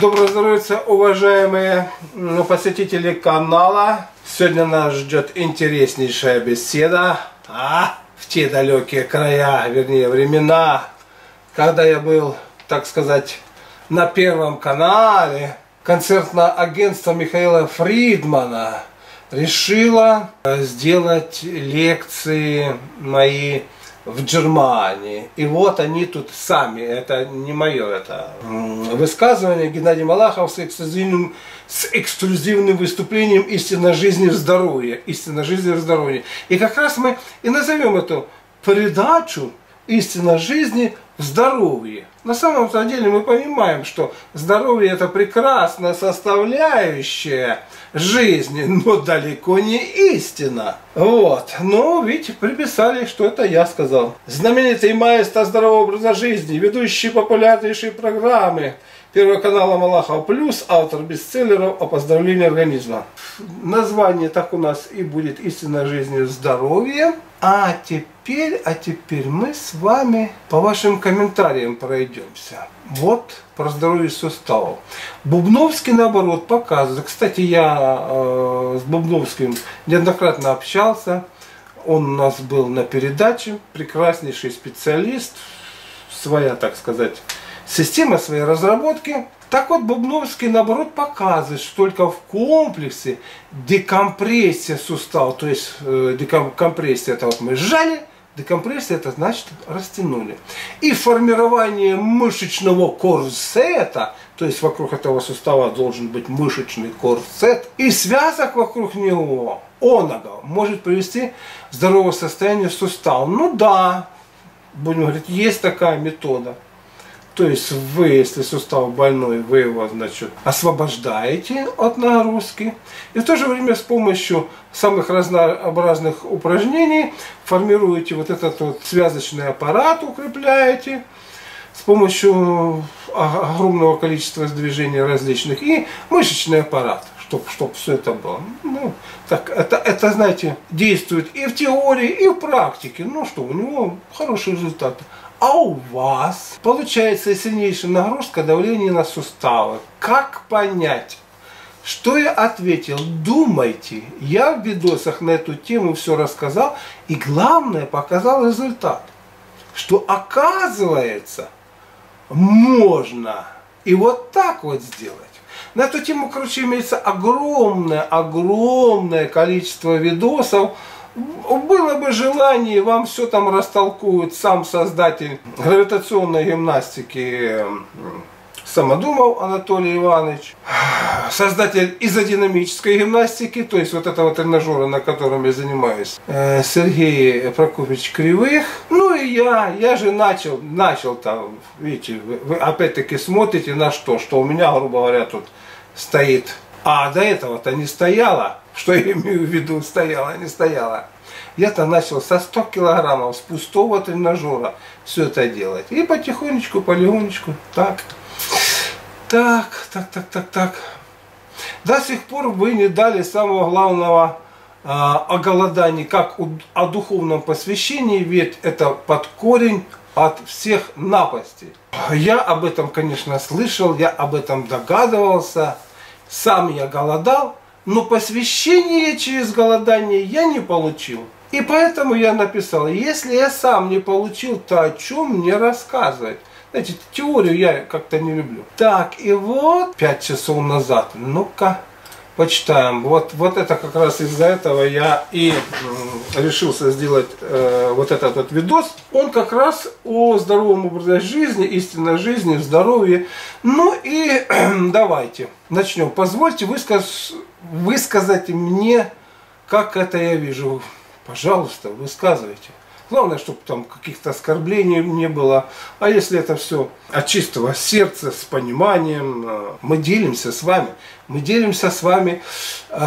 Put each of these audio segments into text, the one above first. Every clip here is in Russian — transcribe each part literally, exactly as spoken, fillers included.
Доброго здоровьица, уважаемые посетители канала. Сегодня нас ждет интереснейшая беседа. А в те далекие края, вернее времена, когда я был, так сказать, на Первом канале, концертное агентство Михаила Фридмана решило сделать лекции мои в Германии. И вот они тут сами, это не мое это высказывание, Геннадий Малахов с эксклюзивным, с эксклюзивным выступлением «Истина жизни в здоровье». «Истина жизни в здоровье». И как раз мы и назовем эту передачу «Истина жизни в здоровье». На самом-то деле мы понимаем, что здоровье – это прекрасная составляющая жизни, но далеко не истина. Вот. Но ведь приписали, что это я сказал. Знаменитый маэстро здорового образа жизни, ведущий популярнейшие программы Первого канала Малахов Плюс, автор бестселлеров о поздравлении организма. Название так у нас и будет «Истина жизни здоровья». А теперь, а теперь мы с вами по вашим комментариям пройдемся. Вот про здоровье суставов. Бубновский, наоборот, показывает. Кстати, я э, с Бубновским неоднократно общался. Он у нас был на передаче. Прекраснейший специалист. Своя, так сказать, система своей разработки. Так вот, Бубновский, наоборот, показывает, что только в комплексе декомпрессия сустава, то есть э, декомпрессия, это вот мы сжали, декомпрессия, это значит растянули. И формирование мышечного корсета, то есть вокруг этого сустава должен быть мышечный корсет, и связок вокруг него, оного, может привести к здоровому состоянию сустава. Ну да, будем говорить, есть такая метода. То есть вы, если сустав больной, вы его, значит, освобождаете от нагрузки. И в то же время с помощью самых разнообразных упражнений формируете вот этот вот связочный аппарат, укрепляете с помощью огромного количества движений различных. И мышечный аппарат, чтобы чтоб все это было. Ну, так, это, это, знаете, действует и в теории, и в практике. Ну что, у него хорошие результаты. А у вас получается сильнейшая нагрузка, давление на суставы. Как понять? Что я ответил? Думайте. Я в видосах на эту тему все рассказал. И главное, показал результат. Что оказывается, можно и вот так вот сделать. На эту тему, короче, имеется огромное, огромное количество видосов. Было бы желание, вам все там растолкует сам создатель гравитационной гимнастики Самодумов Анатолий Иванович, создатель изодинамической гимнастики, то есть вот этого тренажера, на котором я занимаюсь, Сергей Прокопьевич Кривых. Ну и я, я же начал, начал там, видите, вы опять-таки смотрите на что, что у меня, грубо говоря, тут стоит. А до этого-то не стояло. Что я имею в виду, стояла, не стояла. Я-то начал со ста килограммов, с пустого тренажера все это делать. И потихонечку, полегонечку, так, так, так, так, так, так. До сих пор вы не дали самого главного э, о голодании, как у, о духовном посвящении, ведь это под корень от всех напастей. Я об этом, конечно, слышал, я об этом догадывался. Сам я голодал. Но посвящение через голодание я не получил. И поэтому я написал, если я сам не получил, то о чем мне рассказывать? Знаете, теорию я как-то не люблю. Так, и вот пять часов назад, ну-ка, почитаем. Вот, вот это как раз из-за этого я и э, решился сделать э, вот этот вот видос. Он как раз о здоровом образе жизни, истинной жизни, здоровье. Ну и э, давайте начнем. Позвольте высказ... высказать мне, как это я вижу. Пожалуйста, высказывайте. Главное, чтобы там каких-то оскорблений не было. А если это все от чистого сердца, с пониманием, мы делимся с вами. Мы делимся с вами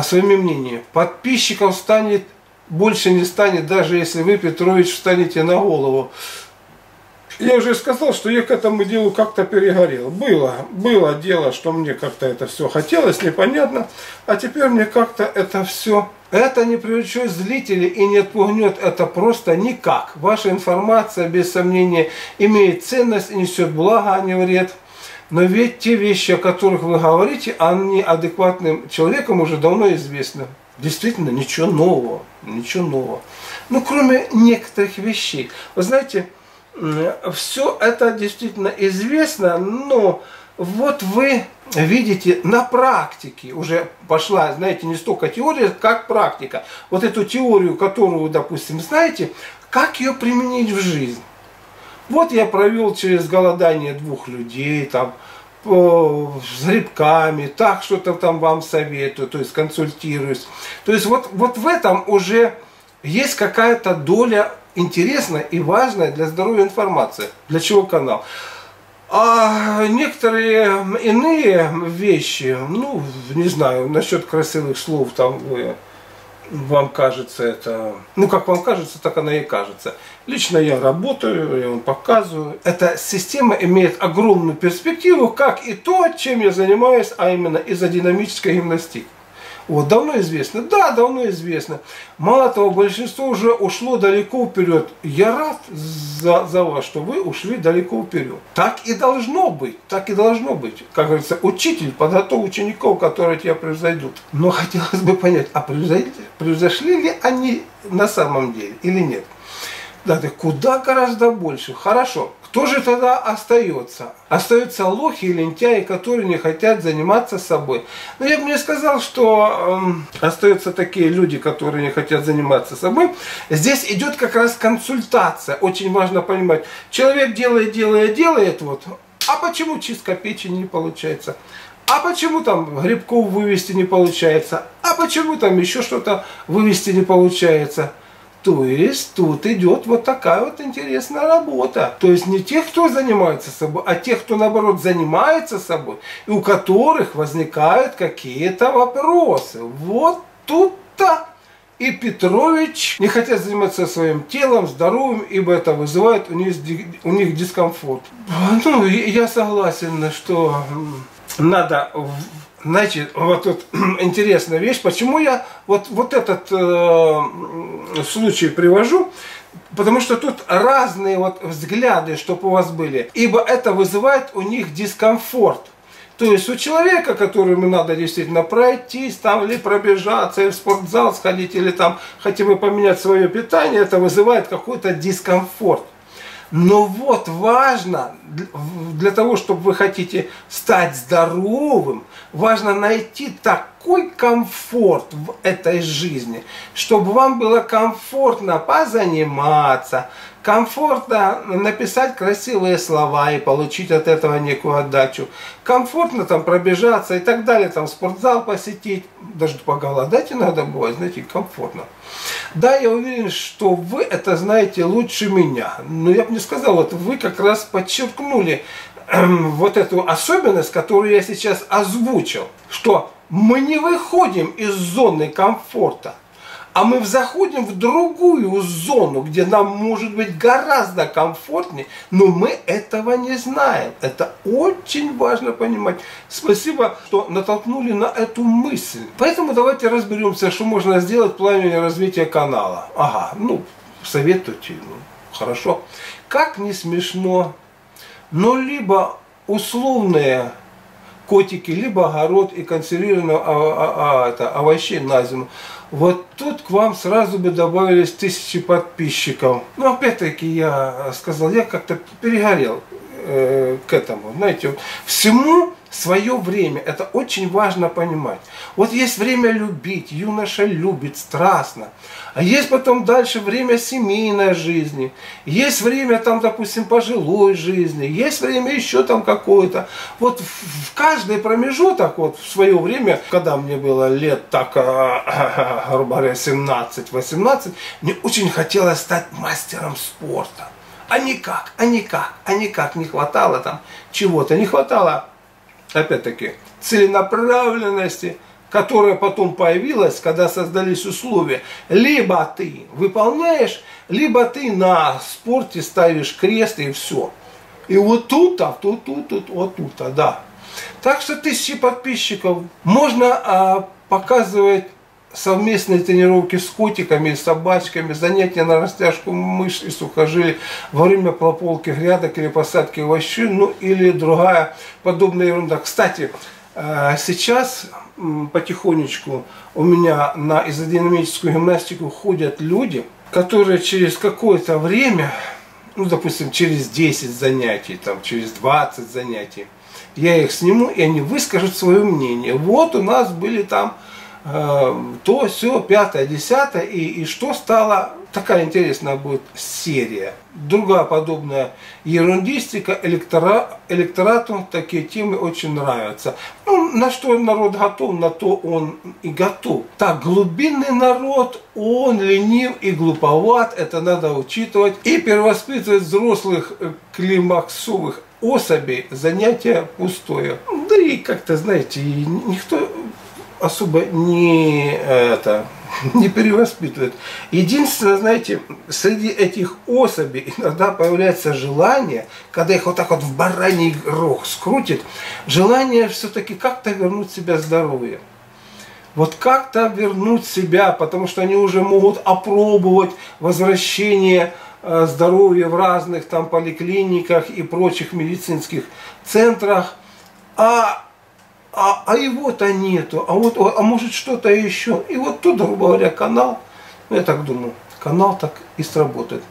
своими мнениями. Подписчиков станет, больше не станет, даже если вы, Петрович, встанете на голову. Я уже сказал, что я к этому делу как-то перегорел. Было, было дело, что мне как-то это все хотелось, непонятно. А теперь мне как-то это все... Это не привлечет зрителей и не отпугнет это просто никак. Ваша информация, без сомнения, имеет ценность и несет благо, а не вред. Но ведь те вещи, о которых вы говорите, они адекватным человеком уже давно известны. Действительно, ничего нового, ничего нового. Ну, кроме некоторых вещей. Вы знаете, все это действительно известно, но вот вы видите на практике, уже пошла, знаете, не столько теория, как практика. Вот эту теорию, которую, допустим, знаете, как ее применить в жизнь. Вот я провел через голодание двух людей, там, с грибками, так что-то там вам советую, то есть консультируюсь. То есть вот, вот в этом уже есть какая-то доля интересной и важной для здоровья информации. Для чего канал? А некоторые иные вещи, ну, не знаю, насчет красивых слов, там, вы, вам кажется это... Ну, как вам кажется, так она и кажется. Лично я работаю, я вам показываю. Эта система имеет огромную перспективу, как и то, чем я занимаюсь, а именно изодинамическая гимнастика. Вот, давно известно. Да, давно известно. Мало того, большинство уже ушло далеко вперед. Я рад за, за вас, что вы ушли далеко вперед. Так и должно быть. Так и должно быть. Как говорится, учитель подготовил учеников, которые тебя превзойдут. Но хотелось бы понять, а превзошли ли они на самом деле или нет? Да, да куда гораздо больше. Хорошо. Кто же тогда остается? Остаются лохи и лентяи, которые не хотят заниматься собой. Но я бы не сказал, что э, остаются такие люди, которые не хотят заниматься собой. Здесь идет как раз консультация. Очень важно понимать. Человек делает, делает, делает. Вот. А почему чистка печени не получается? А почему там грибков вывести не получается? А почему там еще что-то вывести не получается? То есть тут идет вот такая вот интересная работа. То есть не тех, кто занимается собой, а тех, кто наоборот занимается собой, и у которых возникают какие-то вопросы. Вот тут-то и Петрович не хотят заниматься своим телом, здоровьем, ибо это вызывает у них, у них дискомфорт. Ну, я согласен, что надо... Знаете, вот тут интересная вещь, почему я вот, вот этот э, случай привожу, потому что тут разные вот взгляды, чтобы у вас были, ибо это вызывает у них дискомфорт. То есть у человека, которому надо действительно пройтись, там, или пробежаться, или в спортзал сходить, или там хотя бы поменять свое питание, это вызывает какой-то дискомфорт. Но вот важно, для того, чтобы вы хотите стать здоровым, важно найти такой комфорт в этой жизни, чтобы вам было комфортно позаниматься, комфортно написать красивые слова и получить от этого некую отдачу, комфортно там пробежаться и так далее, там спортзал посетить, даже поголодать иногда бывает, знаете, комфортно. Да, я уверен, что вы это знаете лучше меня, но я бы не сказал, вот вы как раз подчеркнули вот эту особенность, которую я сейчас озвучил, что мы не выходим из зоны комфорта, а мы заходим в другую зону, где нам может быть гораздо комфортнее, но мы этого не знаем. Это очень важно понимать. Спасибо, что натолкнули на эту мысль. Поэтому давайте разберемся, что можно сделать в плане развития канала. Ага, ну, советуйте, ну, хорошо. Как не смешно, но либо условные котики, либо огород и консервированные а, а, а, это, овощи на зиму. Вот тут к вам сразу бы добавились тысячи подписчиков. Но опять-таки я сказал, я как-то перегорел э, к этому. Знаете, всему свое время. Это очень важно понимать. Вот есть время любить, юноша любит страстно. А есть потом дальше время семейной жизни. Есть время там, допустим, пожилой жизни. Есть время еще там какое-то. Вот в каждый промежуток, вот в свое время, когда мне было лет так, грубо говоря, семнадцать-восемнадцать, мне очень хотелось стать мастером спорта. А никак, а никак, а никак не хватало там чего-то. Не хватало, опять-таки, целенаправленности, которая потом появилась, когда создались условия. Либо ты выполняешь, либо ты на спорте ставишь крест и все. И вот тут-то, тут, тут, тут, вот тут-то, да. Так что тысячи подписчиков можно а, показывать совместные тренировки с котиками, собачками, занятия на растяжку мышц и сухожилий во время прополки грядок или посадки овощей, ну или другая подобная ерунда. Кстати, сейчас потихонечку у меня на изодинамическую гимнастику ходят люди, которые через какое-то время, ну допустим через десять занятий, там, через двадцать занятий, я их сниму и они выскажут свое мнение. Вот у нас были там то, все, пятое, десятое, и, и что стало, такая интересная будет серия. Другая подобная ерундистика, электора, электорату такие темы очень нравятся. Ну, на что народ готов, на то он и готов. Так, глубинный народ, он ленив и глуповат, это надо учитывать. И перевоспитывать взрослых климаксовых особей занятие пустое. Да и как-то, знаете, никто особо не, это, не перевоспитывает. Единственное, знаете, среди этих особей иногда появляется желание, когда их вот так вот в бараний рог скрутит, желание все-таки как-то вернуть себя здоровье. Вот как-то вернуть себя, потому что они уже могут опробовать возвращение здоровья в разных там поликлиниках и прочих медицинских центрах. А А, а его-то нету, а вот, а может что-то еще. И вот тут, грубо говоря, канал, ну, я так думаю, канал так и сработает.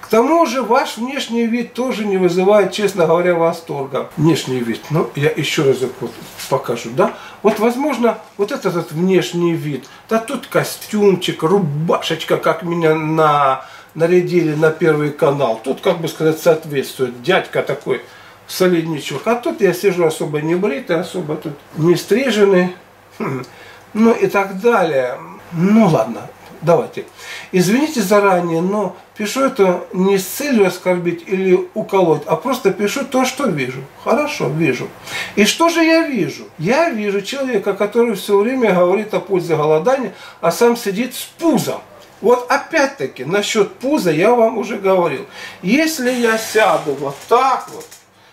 К тому же ваш внешний вид тоже не вызывает, честно говоря, восторга. Внешний вид, ну, я еще раз вот покажу, да. Вот, возможно, вот этот, этот внешний вид, да тут костюмчик, рубашечка, как меня на, нарядили на Первый канал. Тут, как бы сказать, соответствует, дядька такой солидничок. А тут я сижу особо не бритый, особо тут не стриженный. Хм. Ну и так далее. Ну ладно, давайте. Извините заранее, но пишу это не с целью оскорбить или уколоть, а просто пишу то, что вижу. Хорошо, вижу. И что же я вижу? Я вижу человека, который все время говорит о пользе голодания, а сам сидит с пузом. Вот опять-таки, насчет пуза я вам уже говорил. Если я сяду вот так вот,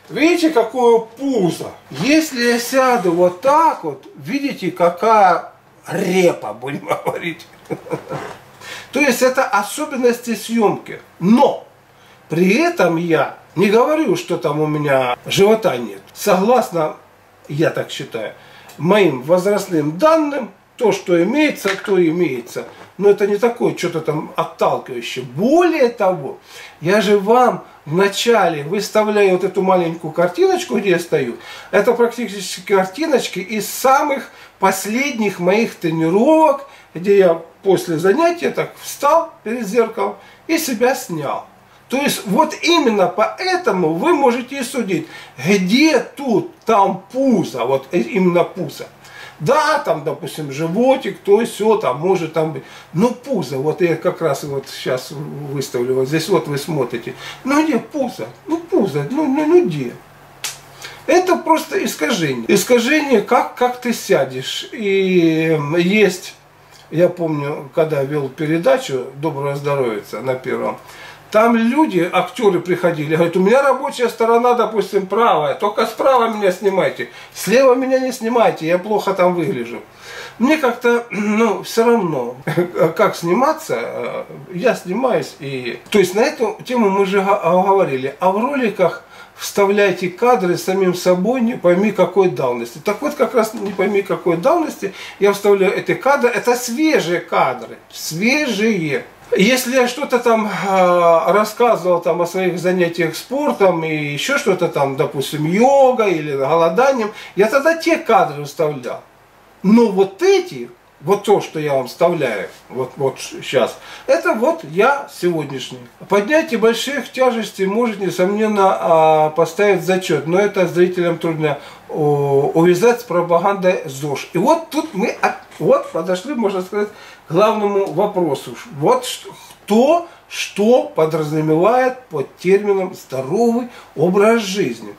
видите, какое пузо? Если я сяду вот так вот, видите, какая репа, будем говорить. То есть это особенности съемки. Но при этом я не говорю, что там у меня живота нет. Согласно, я так считаю, моим возрастным данным, то, что имеется, то имеется. Но это не такое что-то там отталкивающее. Более того, я же вам вначале выставляю вот эту маленькую картиночку, где я стою. Это практически картиночки из самых последних моих тренировок, где я после занятия так встал перед зеркалом и себя снял. То есть вот именно поэтому вы можете и судить, где тут там пузо, вот именно пузо. Да, там, допустим, животик, то и все, там может там быть. Но пузо, вот я как раз вот сейчас выставлю, вот здесь вот вы смотрите. Ну где пузо? Ну пузо, ну, ну, ну где? Это просто искажение. Искажение, как, как ты сядешь. И есть, я помню, когда вел передачу «Доброго здоровьица» на Первом, там люди, актеры приходили, говорят, у меня рабочая сторона, допустим, правая, только справа меня снимайте, слева меня не снимайте, я плохо там выгляжу. Мне как-то, ну, все равно, как сниматься, я снимаюсь. И... То есть на эту тему мы же говорили, а в роликах вставляйте кадры самим собой, не пойми какой давности. Так вот, как раз не пойми какой давности, я вставляю эти кадры, это свежие кадры, свежие. Если я что-то там э, рассказывал там, о своих занятиях спортом и еще что-то там, допустим, йога или голоданием, я тогда те кадры вставлял. Но вот эти, вот то, что я вам вставляю, вот, вот сейчас, это вот я сегодняшний. Поднятие больших тяжестей может, несомненно, поставить зачет, но это зрителям трудно увязать с пропагандой ЗОЖ. И вот тут мы вот подошли, можно сказать, к главному вопросу. Вот кто, что подразумевает под термином «здоровый образ жизни».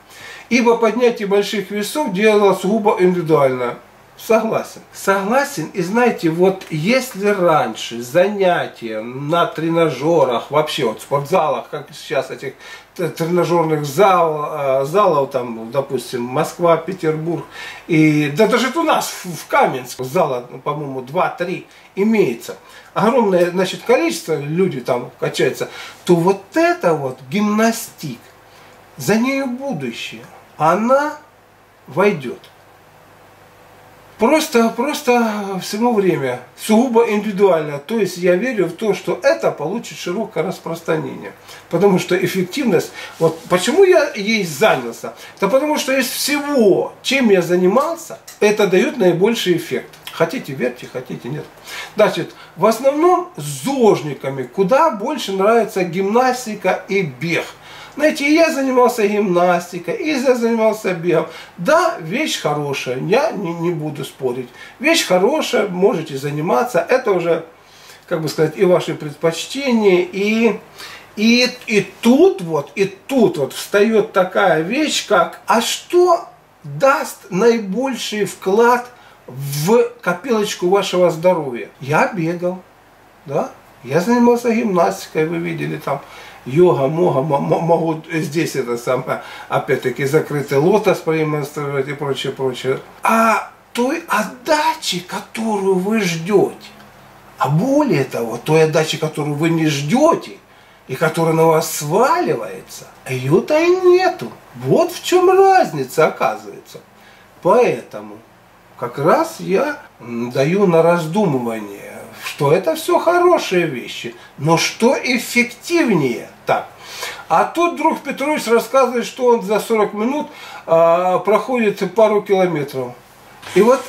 Ибо поднятие больших весов делалось сугубо индивидуально. Согласен. Согласен. И знаете, вот если раньше занятия на тренажерах, вообще вот в спортзалах, как сейчас этих тренажерных зал, залов, там, допустим, Москва, Петербург, и да даже у нас в Каменске зала, по-моему, два-три имеется. Огромное, значит, количество людей там качается. То вот это вот гимнастик, за нею будущее, она войдет. Просто, просто всему время, сугубо индивидуально. То есть я верю в то, что это получит широкое распространение. Потому что эффективность, вот почему я ей занялся, да потому что из всего, чем я занимался, это дает наибольший эффект. Хотите верьте, хотите нет. Значит, в основном с зожниками куда больше нравится гимнастика и бег. Знаете, и я занимался гимнастикой, и я занимался бегом. Да, вещь хорошая, я не, не буду спорить. Вещь хорошая, можете заниматься. Это уже, как бы сказать, и ваши предпочтения. И, и, и тут вот, и тут вот встает такая вещь, как, а что даст наибольший вклад в копилочку вашего здоровья? Я бегал, да, я занимался гимнастикой, вы видели там. Йога, мога, могут здесь это самое, опять-таки, закрытый лотос продемонстрировать и прочее, прочее. А той отдачи, которую вы ждете, а более того, той отдачи, которую вы не ждете, и которая на вас сваливается, ее-то и нету. Вот в чем разница, оказывается. Поэтому как раз я даю на раздумывание, что это все хорошие вещи, но что эффективнее? Так. А тут вдруг Петрович рассказывает, что он за сорок минут э, проходит пару километров. И вот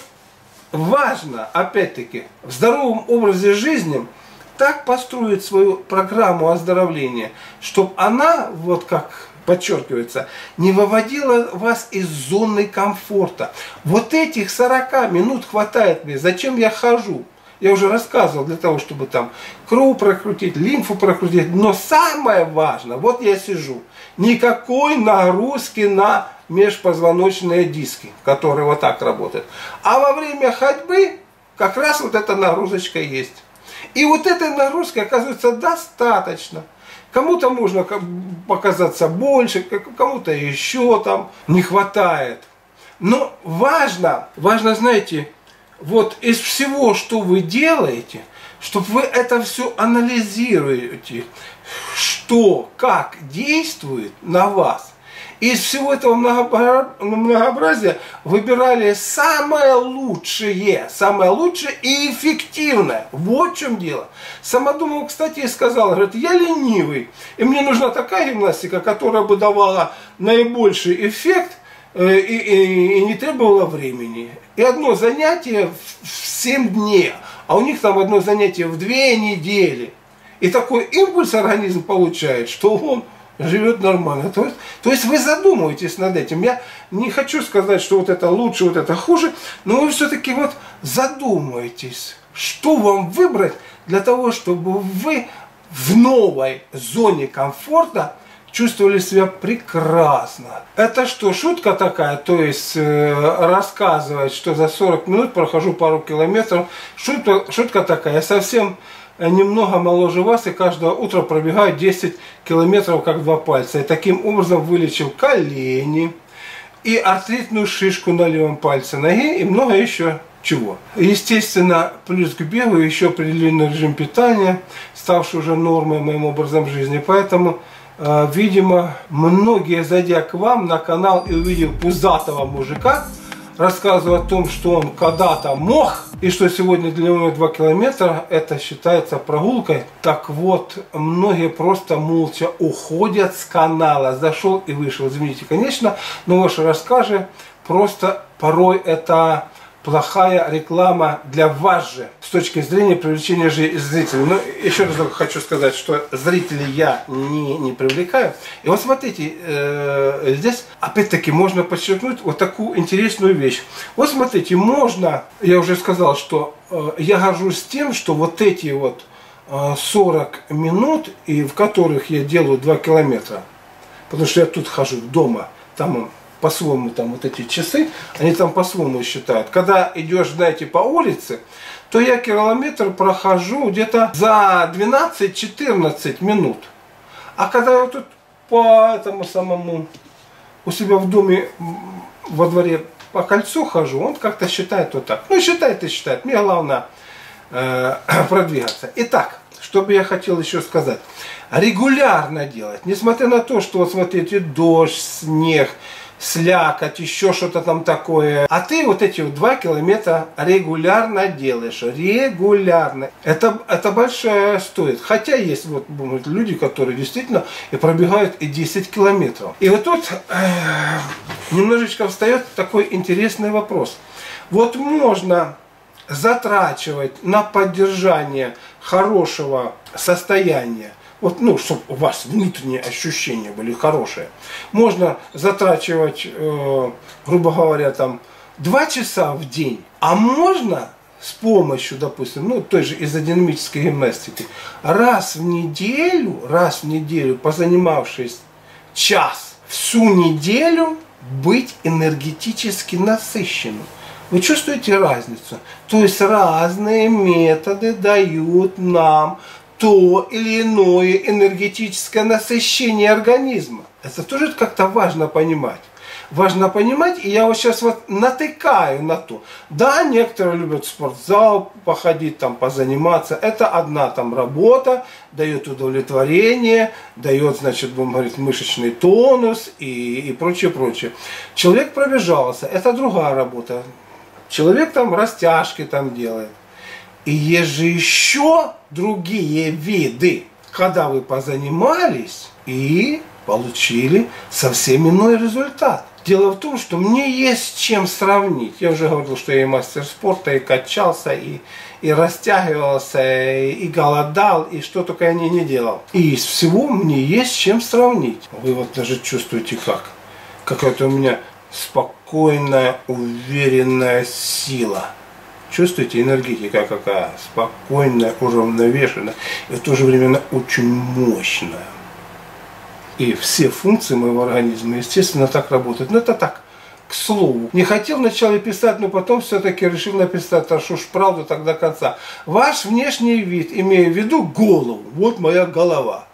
важно, опять-таки, в здоровом образе жизни так построить свою программу оздоровления, чтобы она, вот как подчеркивается, не выводила вас из зоны комфорта. Вот этих сорока минут хватает мне, зачем я хожу? Я уже рассказывал, для того, чтобы там кровь прокрутить, лимфу прокрутить. Но самое важное, вот я сижу, никакой нагрузки на межпозвоночные диски, которые вот так работают. А во время ходьбы как раз вот эта нагрузочка есть. И вот этой нагрузки, оказывается, достаточно. Кому-то можно показаться больше, кому-то еще там не хватает. Но важно, важно, знаете, вот из всего, что вы делаете, чтобы вы это все анализируете, что, как действует на вас. Из всего этого многообразия выбирали самое лучшее, самое лучшее и эффективное. Вот в чем дело. Самодумов, кстати, сказал, говорит, я ленивый, и мне нужна такая гимнастика, которая бы давала наибольший эффект, И, и, и не требовало времени. И одно занятие в семь дней, а у них там одно занятие в две недели. И такой импульс организм получает, что он живет нормально. То есть, то есть вы задумываетесь над этим. Я не хочу сказать, что вот это лучше, вот это хуже, но вы все-таки вот задумаетесь, что вам выбрать для того, чтобы вы в новой зоне комфорта чувствовали себя прекрасно. Это что, шутка такая? То есть э, рассказывать, что за сорок минут прохожу пару километров. Шутка, шутка такая. Я совсем немного моложе вас и каждое утро пробегаю десять километров как два пальца. И таким образом вылечил колени и артритную шишку на левом пальце ноги и много еще чего. Естественно, плюс к бегу еще определенный режим питания, ставший уже нормой моим образом жизни. Поэтому видимо, многие, зайдя к вам на канал и увидев пузатого мужика, рассказывая о том, что он когда-то мог, и что сегодня для него два километра, это считается прогулкой. Так вот, многие просто молча уходят с канала. Зашел и вышел, извините, конечно, но ваши рассказы просто порой это плохая реклама для вас же с точки зрения привлечения зрителей. Но еще раз хочу сказать, что зрителей я не, не привлекаю. И вот смотрите, э, здесь опять-таки можно подчеркнуть вот такую интересную вещь. Вот смотрите, можно, я уже сказал, что э, я горжусь тем, что вот эти вот э, сорок минут, и в которых я делаю два километра, потому что я тут хожу дома, там по-своему там вот эти часы, они там по-своему считают. Когда идешь, дайте по улице, то я километр прохожу где-то за двенадцать-четырнадцать минут. А когда я тут по этому самому у себя в доме, во дворе по кольцу хожу, он как-то считает вот так. Ну, считает и считает. Мне главное э, продвигаться. Итак, что бы я хотел еще сказать. Регулярно делать. Несмотря на то, что, вот смотрите, дождь, снег, слякоть, еще что-то там такое. А ты вот эти вот два километра регулярно делаешь. Регулярно. Это, это большое стоит. Хотя есть вот, бывают люди, которые действительно и пробегают и десять километров. И вот тут э, немножечко встает такой интересный вопрос. Вот можно затрачивать на поддержание хорошего состояния. Вот, ну, чтобы у вас внутренние ощущения были хорошие. Можно затрачивать, э, грубо говоря, там, два часа в день. А можно с помощью, допустим, ну, той же изодинамической гимнастики, раз в неделю, раз в неделю, позанимавшись час, всю неделю быть энергетически насыщенным. Вы чувствуете разницу? То есть разные методы дают нам то или иное энергетическое насыщение организма. Это тоже как-то важно понимать. Важно понимать, и я вот сейчас вот натыкаю на то. Да, некоторые любят спортзал походить, там, позаниматься. Это одна там работа, дает удовлетворение, дает, значит, будем говорить, мышечный тонус и, и прочее, прочее. Человек пробежался, это другая работа. Человек там растяжки там делает. И есть же еще другие виды, когда вы позанимались и получили совсем иной результат. Дело в том, что мне есть чем сравнить. Я уже говорил, что я и мастер спорта, и качался, и, и растягивался, и, и голодал, и что только я не, не делал. И из всего мне есть чем сравнить. Вы вот даже чувствуете, как какая-то у меня спокойная, уверенная сила. Чувствуете, энергетика какая? Спокойная, уравновешенная и в то же время очень мощная. И все функции моего организма, естественно, так работают. Но это так, к слову. Не хотел вначале писать, но потом все-таки решил написать, а что ж правду так до конца. Ваш внешний вид, имея в виду голову, вот моя голова.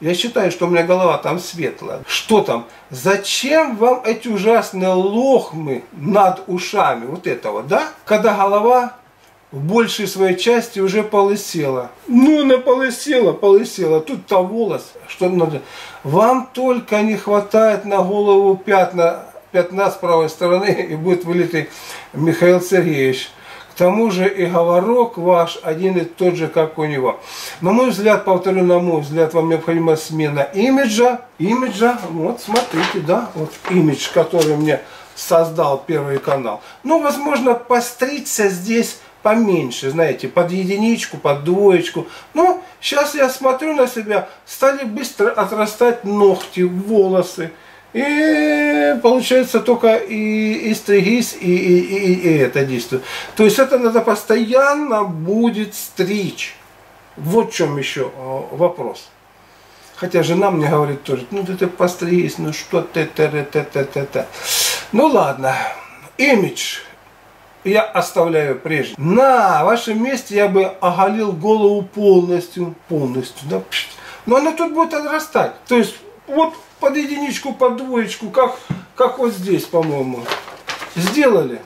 Я считаю, что у меня голова там светлая. Что там? Зачем вам эти ужасные лохмы над ушами? Вот этого, да? Когда голова в большей своей части уже полысела. Ну, она полысела, полысела. Тут-то волос. Что надо? Вам только не хватает на голову пятна, пятна с правой стороны, и будет вылитый Михаил Сергеевич. К тому же и говорок ваш один и тот же, как у него. На мой взгляд, повторю, на мой взгляд, вам необходима смена имиджа. Имиджа, вот смотрите, да, вот имидж, который мне создал Первый канал. Ну, возможно, постричься здесь поменьше, знаете, под единичку, под двоечку. Но сейчас я смотрю на себя, стали быстро отрастать ногти, волосы. И получается только и, и стригись, и, и, и, и это действует. То есть это надо постоянно будет стричь. Вот в чем еще вопрос. Хотя жена мне говорит тоже, ну ты, ты постригись, ну что ты, ты, ты, ты, ты, ты. Ну ладно, имидж я оставляю прежде. На вашем месте я бы оголил голову полностью, полностью, да. Но она тут будет отрастать. То есть вот под единичку, под двоечку, как, как вот здесь, по-моему, сделали.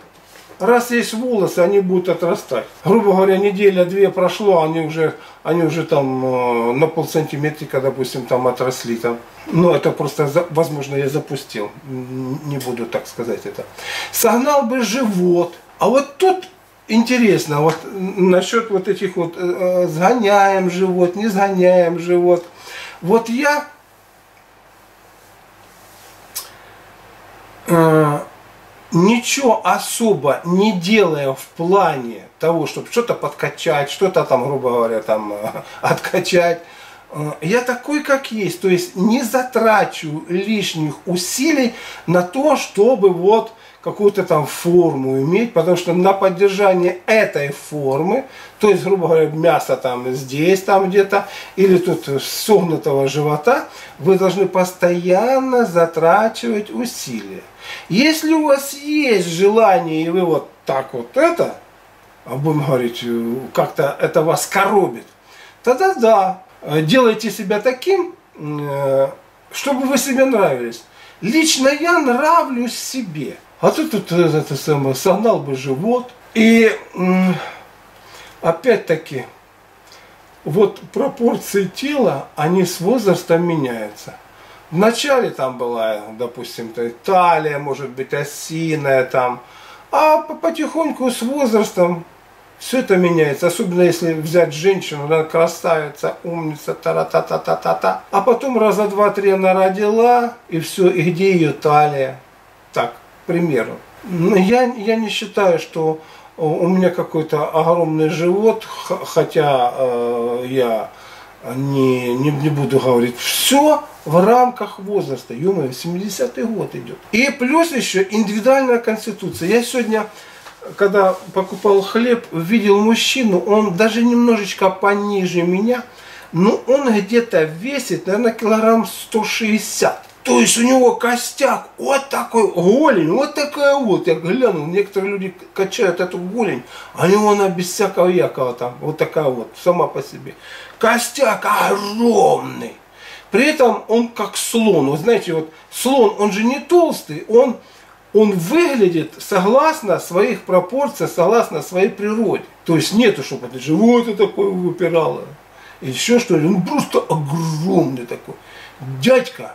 Раз есть волосы, они будут отрастать. Грубо говоря, неделя-две прошло, они уже, они уже там на полсантиметрика, допустим, там отросли. Там. Но это просто, возможно, я запустил. Не буду так сказать это. Согнал бы живот. А вот тут интересно, вот насчет вот этих вот, э, сгоняем живот, не сгоняем живот. Вот я... ничего особо не делая в плане того, чтобы что-то подкачать, что-то там, грубо говоря, там, откачать, я такой, как есть, то есть не затрачу лишних усилий на то, чтобы вот какую-то там форму иметь, потому что на поддержание этой формы, то есть, грубо говоря, мясо там здесь, там где-то, или тут согнутого живота, вы должны постоянно затрачивать усилия. Если у вас есть желание, и вы вот так вот это, будем говорить, как-то это вас коробит, тогда да, делайте себя таким, чтобы вы себе нравились. Лично я нравлюсь себе. А ты тут это самое, согнал бы живот. И опять-таки, вот пропорции тела, они с возрастом меняются. Вначале там была, допустим, талия, может быть, осиная там. А потихоньку с возрастом все это меняется. Особенно если взять женщину, она красавица, умница, та-та-та-та-та-та. А потом раза два-три она родила, и все, и где ее талия? Так. К примеру, я, я не считаю, что у меня какой-то огромный живот, хотя э, я не, не, не буду говорить, все в рамках возраста, ё-моё, семидесятый год идет. И плюс еще индивидуальная конституция. Я сегодня, когда покупал хлеб, видел мужчину, он даже немножечко пониже меня, но он где-то весит, наверное, килограмм сто шестьдесят. То есть у него костяк, вот такой голень, вот такая вот. Я глянул, некоторые люди качают эту голень, а у него она без всякого якого там, вот такая вот, сама по себе. Костяк огромный. При этом он как слон. Вы знаете, вот слон, он же не толстый, он, он выглядит согласно своих пропорций, согласно своей природе. То есть нету, чтобы это живот такое выпирало, еще что ли. Он просто огромный такой. Дядька.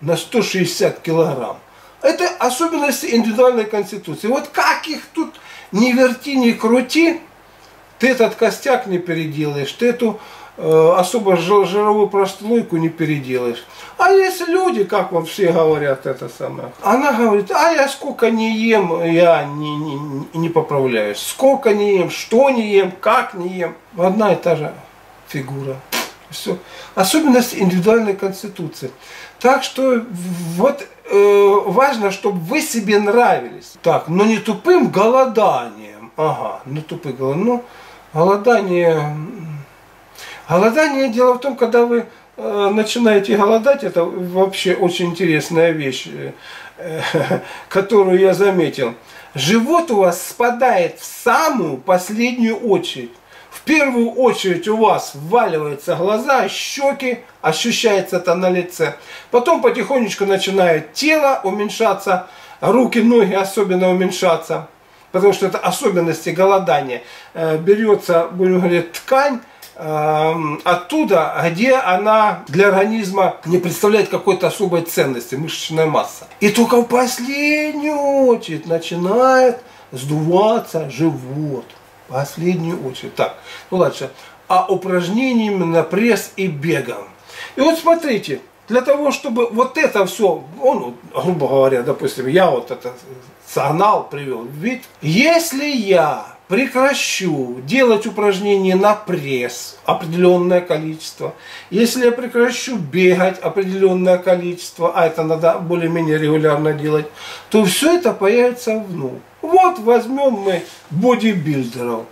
На сто шестьдесят килограмм. Это особенности индивидуальной конституции. Вот как их тут ни верти, ни крути, ты этот костяк не переделаешь, ты эту э, особо жировую прослойку не переделаешь. А есть люди, как вам все говорят, это самое. Она говорит, а я сколько не ем, я не, не, не поправляюсь. Сколько не ем, что не ем, как не ем. Одна и та же фигура. Все. Особенность индивидуальной конституции. Так что вот э, важно, чтобы вы себе нравились. Так, но не тупым голоданием. Ага, ну тупым голоданием. Ну, голодание. Голодание дело в том, когда вы э, начинаете голодать, это вообще очень интересная вещь, э, э, которую я заметил. Живот у вас спадает в самую последнюю очередь. В первую очередь у вас вваливаются глаза, щеки, ощущается это на лице. Потом потихонечку начинает тело уменьшаться, руки, ноги особенно уменьшаться. Потому что это особенности голодания. Берется, будем говорить, ткань оттуда, где она для организма не представляет какой-то особой ценности, мышечная масса. И только в последнюю очередь начинает сдуваться живот. Последнюю очередь. Так, ну дальше. А упражнениями на пресс и бегом. И вот смотрите, для того, чтобы вот это все, он, грубо говоря, допустим, я вот это согнал, привел в вид. Если я прекращу делать упражнения на пресс определенное количество, если я прекращу бегать определенное количество, а это надо более-менее регулярно делать, то все это появится вновь. Вот возьмем мы бодибилдеров.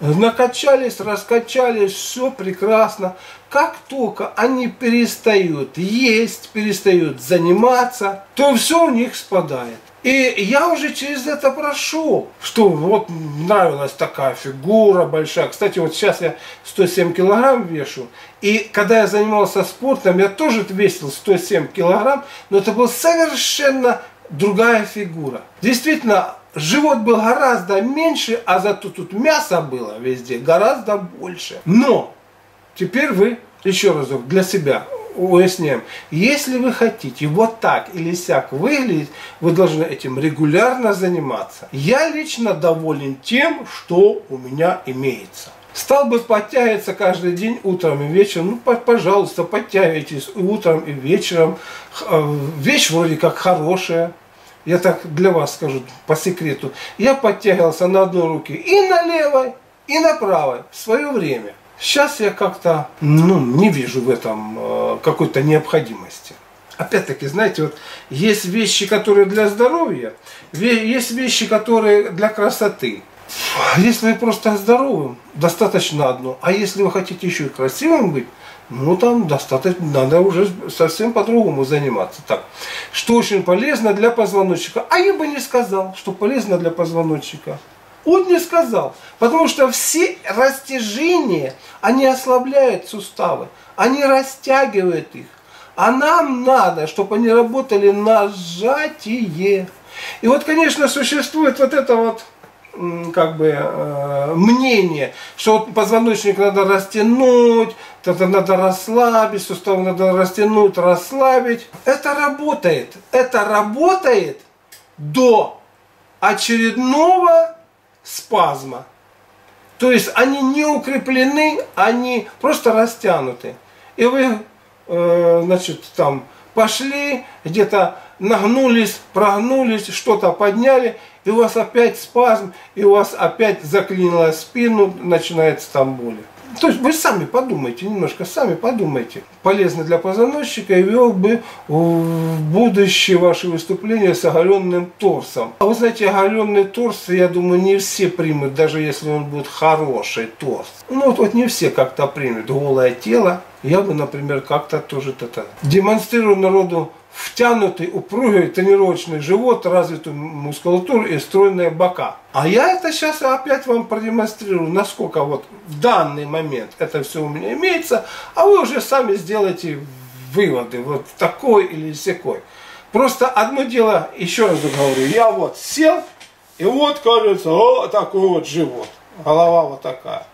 Накачались, раскачались, все прекрасно. Как только они перестают есть, перестают заниматься, то все у них спадает. И я уже через это прошел, что вот нравилась такая фигура большая. Кстати, вот сейчас я сто семь килограмм вешу. И когда я занимался спортом, я тоже весил сто семь килограмм, но это была совершенно другая фигура. Действительно, живот был гораздо меньше, а зато тут мясо было везде гораздо больше. Но теперь вы, еще разок, для себя уясняем. Если вы хотите вот так или сяк выглядеть, вы должны этим регулярно заниматься. Я лично доволен тем, что у меня имеется. Стал бы подтягиваться каждый день утром и вечером. Ну, пожалуйста, подтягивайтесь и утром, и вечером. Вещь вроде как хорошая. Я так для вас скажу по секрету. Я подтягивался на одной руке и на левой, и на правой в свое время. Сейчас я как-то ну, не вижу в этом э, какой-то необходимости. Опять-таки, знаете, вот есть вещи, которые для здоровья, есть вещи, которые для красоты. Если вы просто здоровым, достаточно одно. А если вы хотите еще и красивым быть, ну там достаточно надо уже совсем по-другому заниматься. Так, что очень полезно для позвоночника. А я бы не сказал, что полезно для позвоночника. Он не сказал, потому что все растяжения, они ослабляют суставы, они растягивают их. А нам надо, чтобы они работали на сжатие. И вот, конечно, существует вот это вот, как бы, э, мнение, что вот позвоночник надо растянуть, это надо расслабить, суставы надо растянуть, расслабить. Это работает. Это работает до очередного спазма. То есть они не укреплены, они просто растянуты. И вы, э, значит, там пошли, где-то нагнулись, прогнулись, что-то подняли, и у вас опять спазм, и у вас опять заклинило спину, начинается там боль. То есть вы сами подумайте, немножко сами подумайте. Полезно для позвоночника, и вел бы в будущее ваши выступления с оголенным торсом. А вы знаете, оголенный торс, я думаю, не все примут, даже если он будет хороший торс. Ну вот, вот не все как-то примут. Голое тело, я бы, например, как-то тоже это демонстрирую народу втянутый, упругий, тренировочный живот, развитую мускулатуру и стройные бока. А я это сейчас опять вам продемонстрирую, насколько вот в данный момент это все у меня имеется, а вы уже сами сделаете выводы, вот такой или сякой. Просто одно дело, еще раз говорю, я вот сел, и вот, кажется, о, такой вот живот, голова вот такая.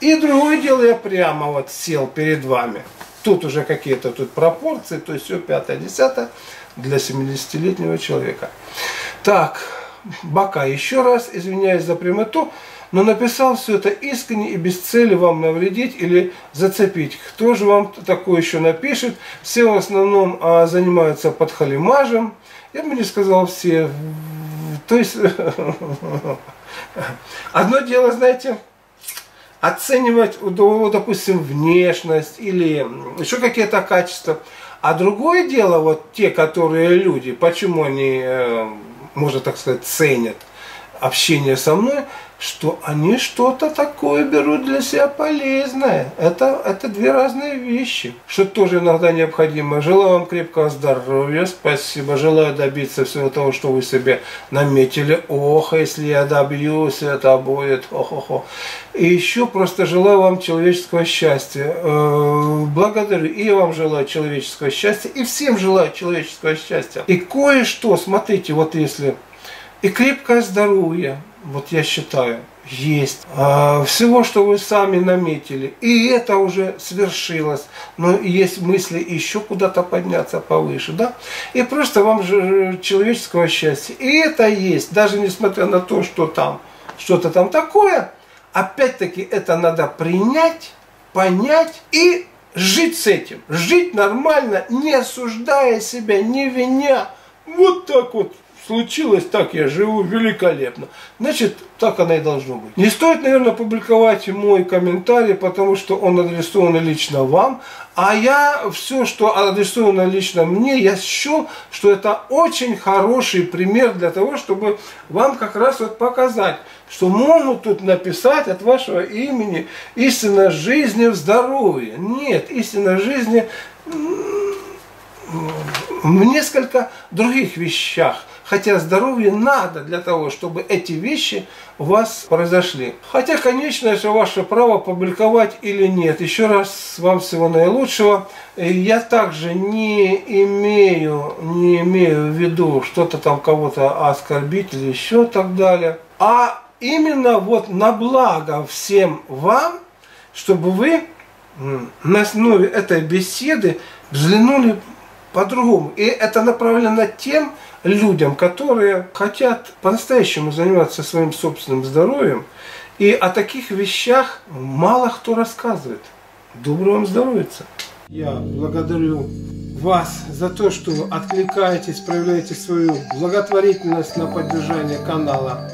И другое дело, я прямо вот сел перед вами. Тут уже какие-то тут пропорции, то есть все пятое-десятое для семидесятилетнего человека. Так, бока еще раз, извиняюсь за прямоту, но написал все это искренне и без цели вам навредить или зацепить. Кто же вам такое еще напишет? Все в основном а, занимаются подхалимажем. Я бы не сказал все. То есть, одно дело, знаете, оценивать, допустим, внешность или еще какие-то качества. А другое дело, вот те, которые люди, почему они, можно так сказать, ценят общение со мной, что они что-то такое берут для себя полезное. Это, это две разные вещи, что тоже иногда необходимо. Желаю вам крепкого здоровья, спасибо. Желаю добиться всего того, что вы себе наметили. Ох, если я добьюсь, это будет. Ох-ох-ох. И еще просто желаю вам человеческого счастья. Э-э, благодарю. И я вам желаю человеческого счастья. И всем желаю человеческого счастья. И кое-что, смотрите, вот если... И крепкое здоровье, вот я считаю, есть. А, всего, что вы сами наметили. И это уже свершилось. Но есть мысли еще куда-то подняться повыше. Да? И просто вам же человеческого счастья. И это есть. Даже несмотря на то, что там что-то там такое. Опять-таки это надо принять, понять и жить с этим. Жить нормально, не осуждая себя, не виня. Вот так вот. Случилось, так я живу, великолепно. Значит, так оно и должно быть. Не стоит, наверное, публиковать мой комментарий, потому что он адресован лично вам. А я все, что адресовано лично мне, я считаю, что это очень хороший пример для того, чтобы вам как раз вот показать, что могут тут написать от вашего имени истина жизни в здоровье. Нет, истина жизни в несколько других вещах. Хотя здоровье надо для того, чтобы эти вещи у вас произошли. Хотя, конечно, это ваше право публиковать или нет. Еще раз вам всего наилучшего. Я также не имею, не имею в виду что-то там кого-то оскорбить или еще так далее. А именно вот на благо всем вам, чтобы вы на основе этой беседы взглянули по-другому. И это направлено тем людям, которые хотят по-настоящему заниматься своим собственным здоровьем. И о таких вещах мало кто рассказывает. Доброго вам здоровьица! Я благодарю вас за то, что вы откликаетесь, проявляете свою благотворительность на поддержание канала.